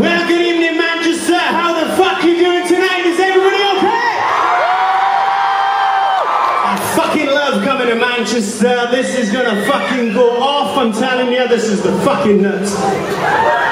Well, good evening, Manchester. How the fuck are you doing tonight? Is everybody okay? I fucking love coming to Manchester. This is gonna fucking go off. I'm telling you, this is the fucking nuts.